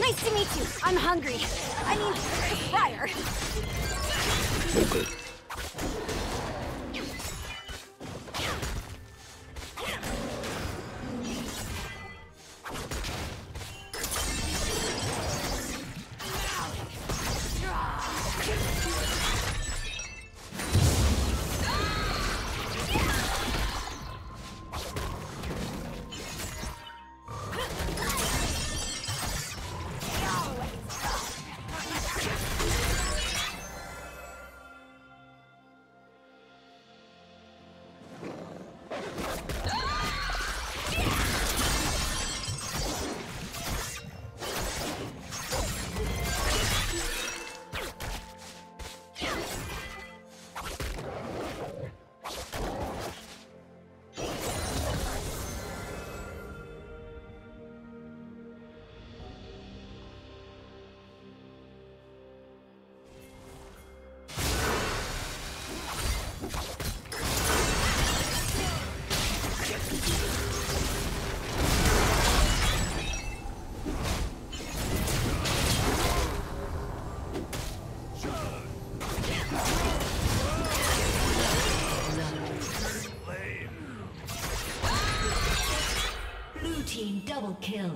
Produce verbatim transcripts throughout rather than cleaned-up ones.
Nice to meet you. I'm hungry. I mean, the fryer. Okay. Double kill.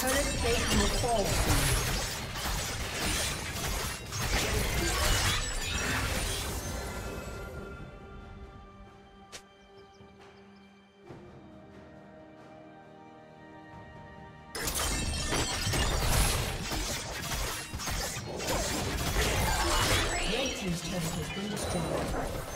Red team's turret has been destroyed.